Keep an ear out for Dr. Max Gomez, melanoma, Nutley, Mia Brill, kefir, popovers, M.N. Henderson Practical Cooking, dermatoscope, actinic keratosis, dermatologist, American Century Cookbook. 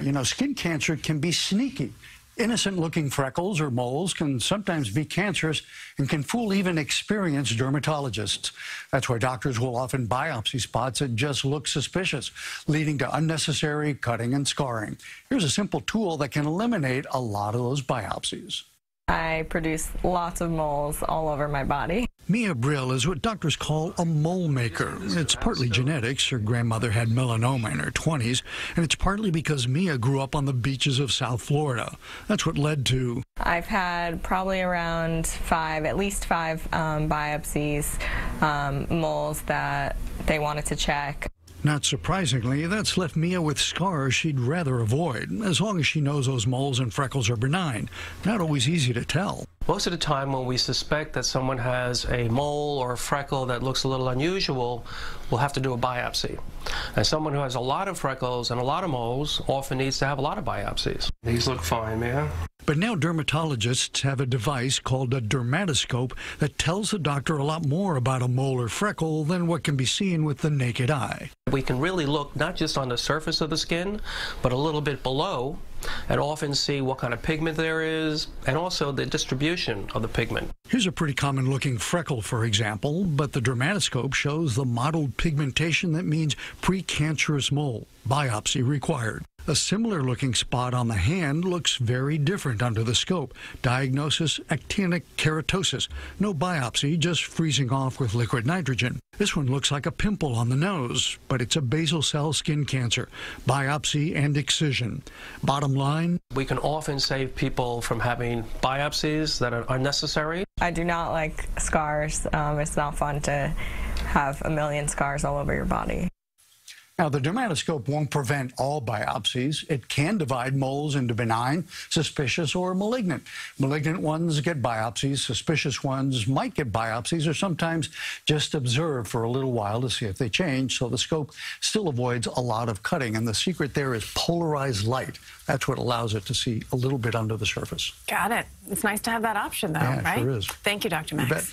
You know, skin cancer can be sneaky. Innocent-looking freckles or moles can sometimes be cancerous and can fool even experienced dermatologists. That's why doctors will often biopsy spots that just look suspicious, leading to unnecessary cutting and scarring. Here's a simple tool that can eliminate a lot of those biopsies. I produce lots of moles all over my body. Mia Brill is what doctors call a mole maker. It's partly genetics. Her grandmother had melanoma in her 20s, and it's partly because Mia grew up on the beaches of South Florida. That's what led to... I've had probably around at least five biopsies, moles that they wanted to check. Not surprisingly, that's left Mia with scars she'd rather avoid, as long as she knows those moles and freckles are benign. Not always easy to tell. Most of the time when we suspect that someone has a mole or a freckle that looks a little unusual, we'll have to do a biopsy. And someone who has a lot of freckles and a lot of moles often needs to have a lot of biopsies. These look fine, Mia. But now dermatologists have a device called a dermatoscope that tells the doctor a lot more about a mole or freckle than what can be seen with the naked eye. We can really look not just on the surface of the skin, but a little bit below, and often see what kind of pigment there is and also the distribution of the pigment. Here's a pretty common looking freckle, for example, but the dermatoscope shows the mottled pigmentation that means precancerous mole, biopsy required. A similar looking spot on the hand looks very different under the scope. Diagnosis: actinic keratosis. No biopsy, just freezing off with liquid nitrogen. This one looks like a pimple on the nose, but it's a basal cell skin cancer. Biopsy and excision. Bottom line, we can often save people from having biopsies that are unnecessary. I do not like scars. It's not fun to have a million scars all over your body. Now, the dermatoscope won't prevent all biopsies. It can divide moles into benign, suspicious, or malignant. Malignant ones get biopsies. Suspicious ones might get biopsies or sometimes just observe for a little while to see if they change, so the scope still avoids a lot of cutting. And the secret there is polarized light. That's what allows it to see a little bit under the surface. Got it. It's nice to have that option, though, right? Yeah, sure is. Thank you, Dr. Max. You bet.